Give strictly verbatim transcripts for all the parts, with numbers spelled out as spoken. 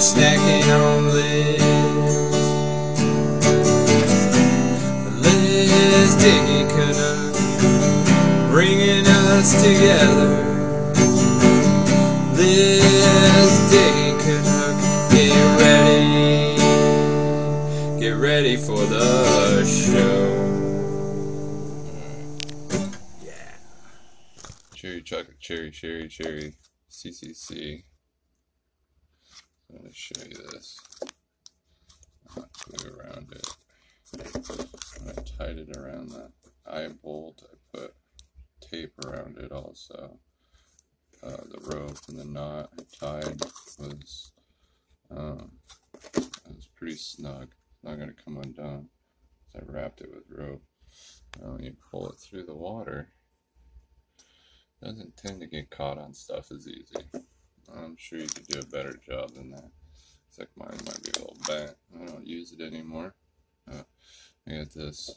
is stacking on lists. Let's dig a canuck, bringing us together. Let's dig a canuck, get ready, get ready for the show. Yeah. Cherry chocolate, cherry, cherry, cherry. C C C. I'm going to show you this. I'm going to glue around it. I tied it around the eye bolt. I put tape around it also. Uh, the rope and the knot I tied was, um, it was pretty snug. It's not going to come undone. So I wrapped it with rope. Now when you pull it through the water, it doesn't tend to get caught on stuff as easy. I'm sure you could do a better job than that. It's like mine might be a little bent. I don't use it anymore. Uh, I got this.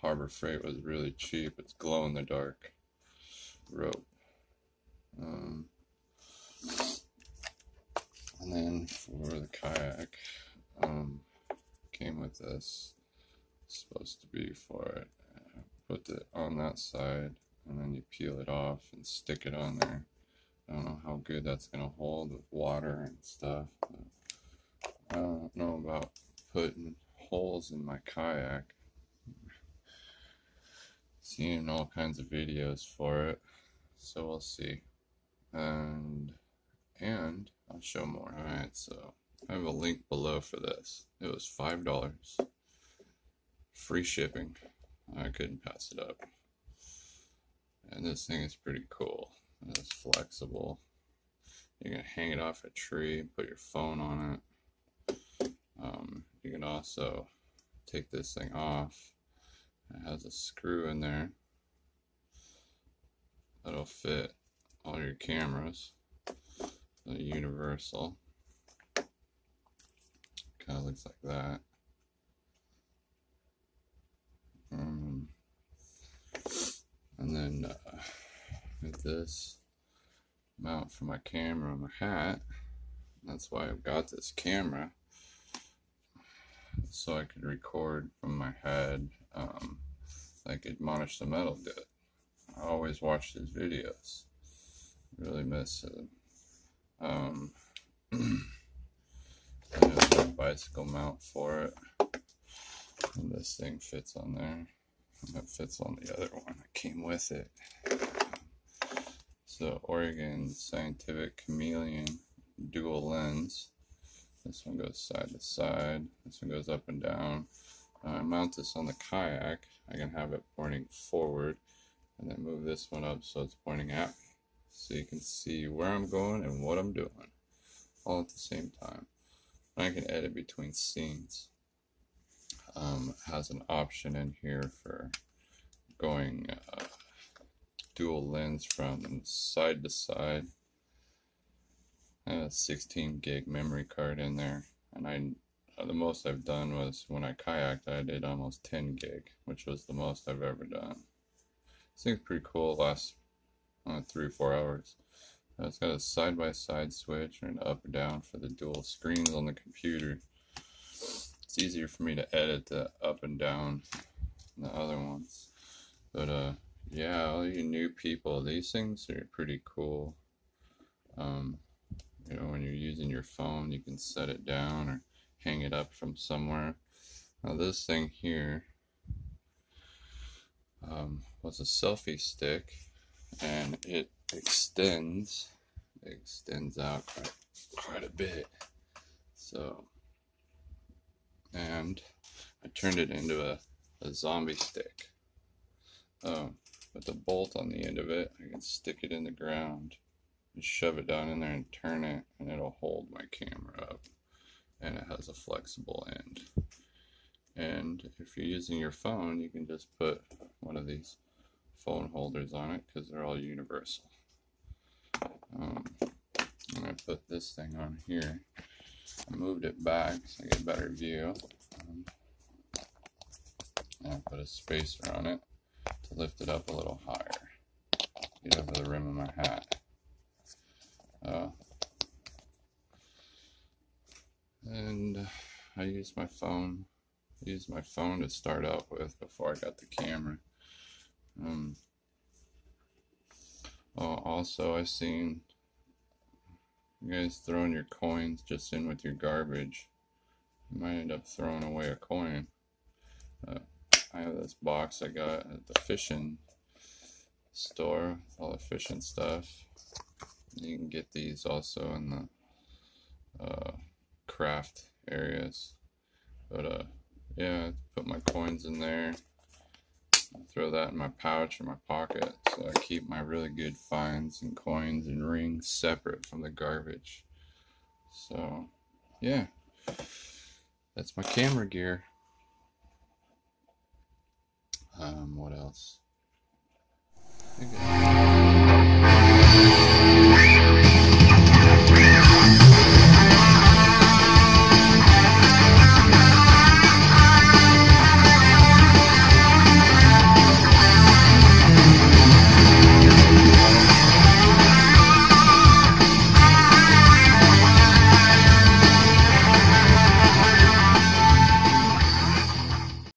Harbor Freight was really cheap. It's glow in the dark rope. Um, and then for the kayak, um, came with this. It's supposed to be for it. Put it on that side, and then you peel it off and stick it on there. I don't know how good that's going to hold with water and stuff. I don't know about putting holes in my kayak. Seen all kinds of videos for it, so we'll see. And and I'll show more. All right, so I have a link below for this. It was five dollars, free shipping. I couldn't pass it up. And this thing is pretty cool. It's flexible. You can hang it off a tree and put your phone on it. Um, you can also take this thing off. It has a screw in there that'll fit all your cameras. The universal kind of looks like that. Um, and then. Uh, With this mount for my camera and my hat. That's why I've got this camera, so I could record from my head. Um, I could Admonish the Metal did. I always watch these videos. Really miss it. Um, there's my bicycle mount for it. And this thing fits on there. And it fits on the other one that came with it. The Oregon Scientific Chameleon dual lens. This one goes side to side. This one goes up and down. Uh, I mount this on the kayak. I can have it pointing forward and then move this one up so it's pointing at me. So you can see where I'm going and what I'm doing all at the same time. And I can edit between scenes. Um, it has an option in here for going uh, dual lens from side to side. And a sixteen gig memory card in there, and I the most I've done was when I kayaked. I did almost ten gig, which was the most I've ever done. This thing's pretty cool. Lasts uh, three or four hours. Uh, it's got a side by side switch and an up and down for the dual screens on the computer. It's easier for me to edit the up and down than the other ones, but uh. Yeah, all you new people, these things are pretty cool. Um, you know, when you're using your phone, you can set it down or hang it up from somewhere. Now this thing here um, was a selfie stick, and it extends, it extends out quite, quite a bit. So, and I turned it into a, a zombie stick. Um, With the bolt on the end of it, I can stick it in the ground and shove it down in there and turn it, and it'll hold my camera up. And it has a flexible end. And if you're using your phone, you can just put one of these phone holders on it because they're all universal. Um, and I put this thing on here. I moved it back so I get a better view. Um, and I put a spacer on it to lift it up a little higher, get over the rim of my hat. Uh, And I used my phone. I used my phone to start out with before I got the camera. Um, oh, also, I've seen you guys throwing your coins just in with your garbage. You might end up throwing away a coin. Uh, I have this box I got at the fishing store with all the fishing stuff. You can get these also in the uh, craft areas. But uh, yeah, put my coins in there. I throw that in my pouch or my pocket, so I keep my really good finds and coins and rings separate from the garbage. So yeah, that's my camera gear. Um, what else? I think